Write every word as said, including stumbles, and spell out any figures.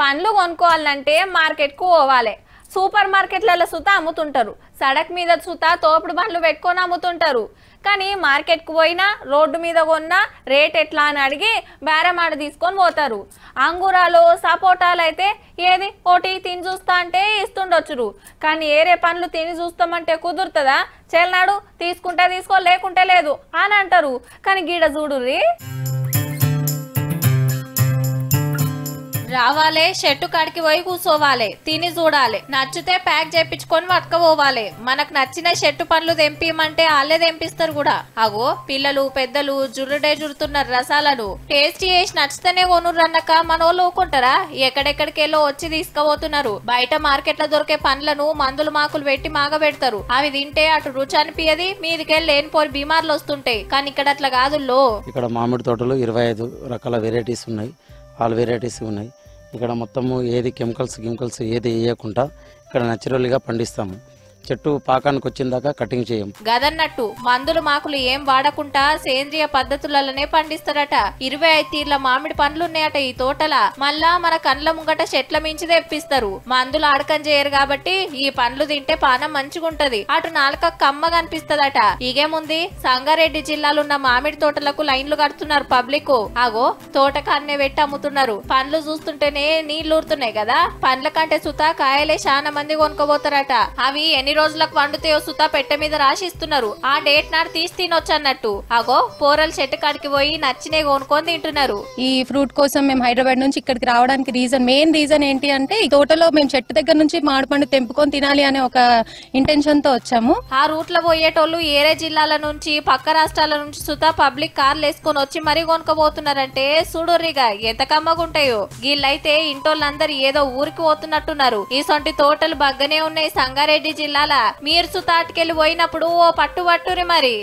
పండ్లు కొనుకోవాలంటే మార్కెట్ కు పోవాలి. సూపర్ మార్కెట్లలో సుత అమ్ముతుంటారు, సడక్ మీద సుత తోపుడు బండ్లు పెట్టుకొని అమ్ముతుంటారు. కానీ మార్కెట్ కు పోయినా రోడ్డు మీద కొన్నా రేట్ ఎట్లా అని అడిగి బేరమాడ తీసుకొని పోతారు. అంగూరాలు సపోటాలు అయితే ఏది ఒకటి తిని చూస్తా అంటే ఇస్తుండొచ్చురు, కానీ ఏరే పండ్లు తిని చూస్తామంటే కుదురుతుందా? చెల్నాడు తీసుకుంటే తీసుకో లేకుంటే లేదు అని అంటారు. కానీ గీడ చూడుర్రి, రావాలే షెట్టు కాడికి పోయి కూర్చోవాలి, తిని చూడాలి, నచ్చితే ప్యాక్ చేయించుకొని పట్టుకపోవాలి. మనకు నచ్చిన షెట్టు పండ్లు తెంపిమంటే వాళ్ళే తెంపిస్తారు కూడా. అగో పిల్లలు పెద్దలు జురుడే జురుతున్నారు రసాలను. టేస్ట్ చేసి నచ్చితేనే కొనురన్నాక మనోళ్ళు ఊకుంటారా? ఎక్కడెక్కడికెళ్ళో వచ్చి తీసుకుపోతున్నారు. బయట మార్కెట్లో దొరికే పండ్లను మందులు మాకులు పెట్టి మాగ పెడతారు. అవి తింటే అటు రుచి అనిపియది, మీదికెళ్ళి లేనిపోయి బీమార్లు వస్తుంటాయి. కానీ ఇక్కడ అట్లా కాదు. ఇక్కడ మామిడి తోటలు ఇరవై ఐదు రకాల వెరైటీస్ ఉన్నాయి, ఆల్ వెరైటీస్ ఉన్నాయి. ఇక్కడ మొత్తము ఏది కెమికల్స్ కెమికల్స్ ఏది వేయకుండా ఇక్కడ న్యాచురల్గా పండిస్తాము. చెట్టు పాకానికి వచ్చిందాక కటింగ్ చేయం. గదన్నట్టు మందులు మాకులు ఏం వాడకుండా సేంద్రియ పద్ధతులలోనే పండిస్తారట. ఇరవై ఐదు తీర్ల మామిడి పండ్లున్నాయట ఈ తోటల. మళ్ళా మన కండ్ల ముంగట చెట్ల మించి తెప్పిస్తారు. మందులు ఆడకం చేయరు కాబట్టి ఈ పండ్లు తింటే పానం మంచిగుంటది, అటు నాలుక కమ్మగా అనిపిస్తదట. ఇగేముంది, సంగారెడ్డి జిల్లాలున్న మామిడి తోటలకు లైన్లు కడుతున్నారు పబ్లిక్. ఆగో తోట కన్నే పెట్టి అమ్ముతున్నారు. పండ్లు చూస్తుంటేనే నీళ్లుతున్నాయి కదా. పండ్ల కంటే సుతా కాయలే చాలా మంది కొనుక్కోబోతారట. అవి ఎన్ని రోజులకు వండుతాయో సుత పెట్టె మీద రాసిస్తున్నారు. ఆ డేట్ నాడు తీసి తినొచ్చు అన్నట్టు. అగో పోరల్ చెట్టు కాడికి పోయి నచ్చినే కొనుక్కొని తింటున్నారు. ఈ ఫ్రూట్ కోసం మేము హైదరాబాద్ నుంచి ఇక్కడికి రావడానికి రీజన్ మెయిన్ రీజన్ ఏంటి అంటే ఈ తోటలో మేము చెట్టు దగ్గర నుంచి మామిడి పండు తెంపుకొని తినాలి అనే ఒక ఇంటెన్షన్ తో వచ్చాము. ఆ రూట్ లో పోయేటోళ్లు ఏరే జిల్లాల నుంచి పక్క రాష్ట్రాల నుంచి సుత పబ్లిక్ కార్లు వేసుకొని వచ్చి మరీ కొనుక్కోబోతున్నారంటే చూడుర్రిగా ఎంత కమ్మగుంటాయో. వీళ్ళైతే ఇంటోళ్ళందరూ ఏదో ఊరికి పోతున్నట్టున్నారు. ఈ సొంటి తోటలు బగ్గనే ఉన్నాయి సంగారెడ్డి జిల్లా. మీరు సుతాటికెళ్ళి పోయినప్పుడు ఓ పట్టు పట్టురి మరి.